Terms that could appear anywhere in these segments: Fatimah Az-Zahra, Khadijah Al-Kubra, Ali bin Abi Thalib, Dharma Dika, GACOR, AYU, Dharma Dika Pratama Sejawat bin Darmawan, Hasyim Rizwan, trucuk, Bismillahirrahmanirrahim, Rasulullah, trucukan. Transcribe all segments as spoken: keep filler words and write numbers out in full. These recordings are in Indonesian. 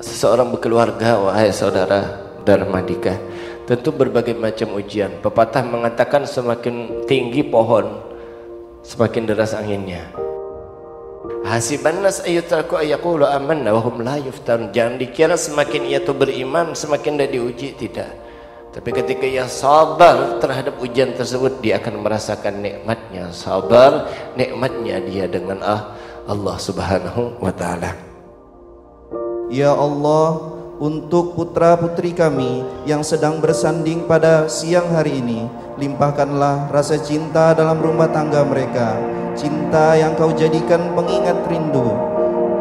seseorang berkeluarga, wahai saudara Dharma Dika, tentu berbagai macam ujian. Pepatah mengatakan semakin tinggi pohon, semakin deras anginnya. Hasiban nas ayutraku ayaqulu amanna wa hum la yuftarun. Jangan dikira semakin ia itu beriman semakin dia diuji, tidak. Tapi ketika ia sabar terhadap ujian tersebut, dia akan merasakan nikmatnya. Sabar nikmatnya dia dengan ah Allah Subhanahu wa taala. Ya Allah, untuk putra-putri kami yang sedang bersanding pada siang hari ini, limpahkanlah rasa cinta dalam rumah tangga mereka, cinta yang kau jadikan pengingat rindu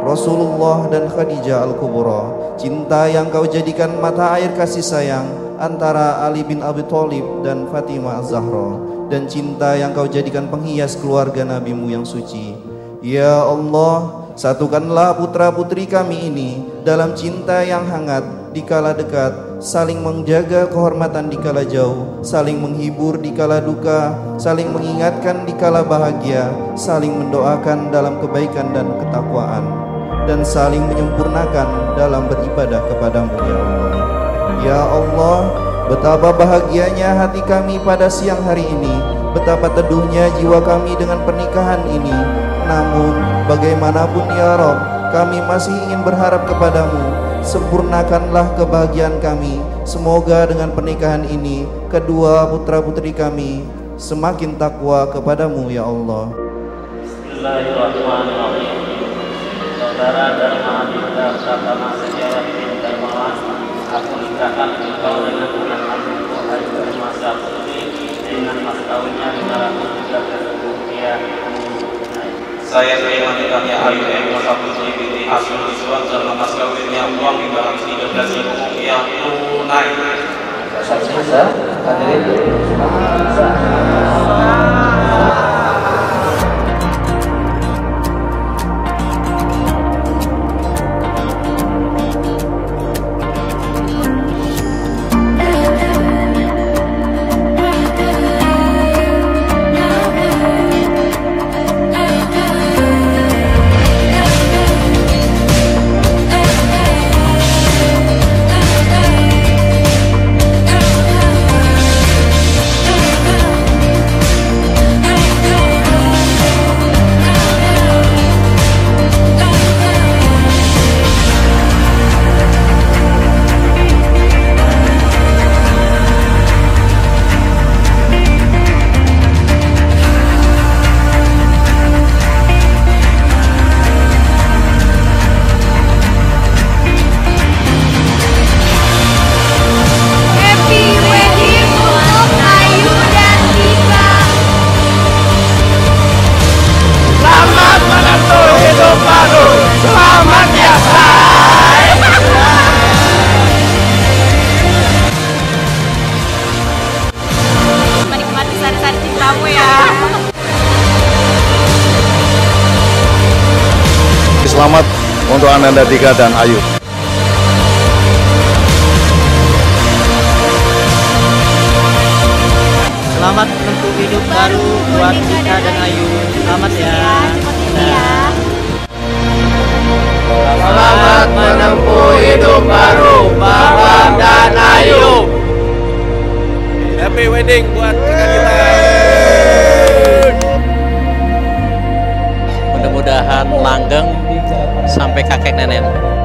Rasulullah dan Khadijah Al-Kubra, cinta yang kau jadikan mata air kasih sayang antara Ali bin Abi Thalib dan Fatimah Az-Zahra, dan cinta yang kau jadikan penghias keluarga nabimu yang suci. Ya Allah, satukanlah putra-putri kami ini dalam cinta yang hangat dikala dekat, saling menjaga kehormatan dikala jauh, saling menghibur dikala duka, saling mengingatkan dikala bahagia, saling mendoakan dalam kebaikan dan ketakwaan, dan saling menyempurnakan dalam beribadah kepadamu ya Allah. Ya Allah, betapa bahagianya hati kami pada siang hari ini, betapa teduhnya jiwa kami dengan pernikahan ini. Namun bagaimanapun ya Rabb, kami masih ingin berharap kepadamu. Sempurnakanlah kebahagiaan kami. Semoga dengan pernikahan ini kedua putra-putri kami semakin takwa kepadamu ya Allah. Bismillahirrahmanirrahim. Saudara Dharma Dika Pratama Sejawat bin Darmawan, aku nikahkan engkau dengan anak aku Ayu Masa Putri dengan mas kawinnya lima ratus tiga puluh ribu rupiah. Saya terima nikahnya Ayu Masa Putri binti Hasyim Rizwan dan mas kawinnya uang di barang tiga belas ribu rupiah tunai. Saksi besar, hadirin. Selamat untuk Ananda Dika dan Ayu. Selamat untuk hidup baru buat Dika dan Ayu. Selamat ya. Selamat menempuh hidup baru Bapak dan Ayu. Happy wedding buat kita kita. Mudah-mudahan langgeng sampai kakek nenek.